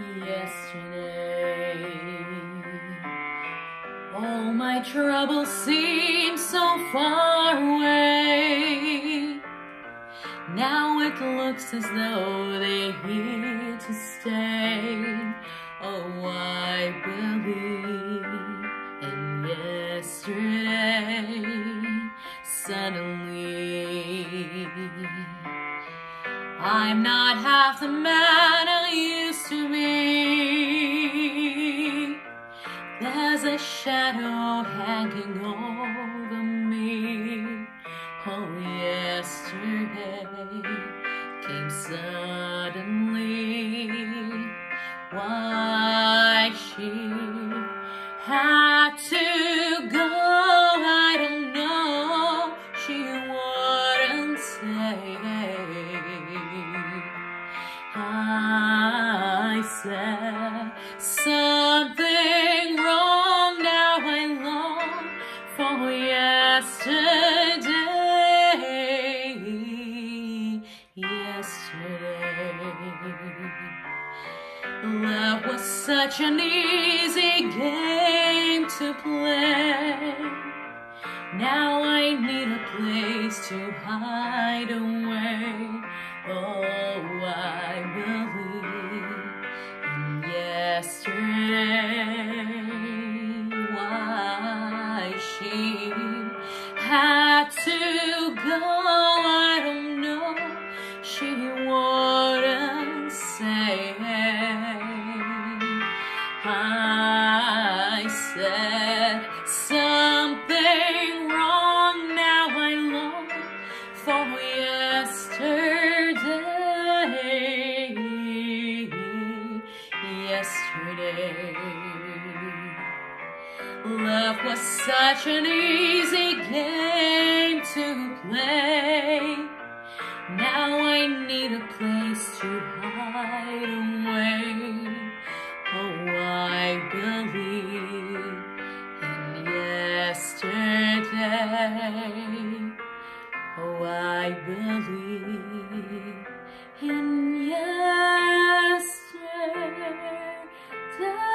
Yesterday, all my troubles seem so far away. Now it looks as though they're here to stay. Oh, I believe in yesterday. Suddenly, I'm not half the man I used to be. There's a shadow hanging over me. Oh, yesterday came suddenly. Why she had to go, I don't know. She wouldn't say. I said something wrong, now I long for yesterday. Yesterday, love was such an easy game to play. Now I need a place to hide away. Oh, I believe in yesterday. Why she had to go, I don't know. She wouldn't say. I said something wrong, now I long for yesterday. Yesterday, love was such an easy game to play. Now I need a place to hide away. Oh, I believe in yesterday. Oh, I believe in yesterday.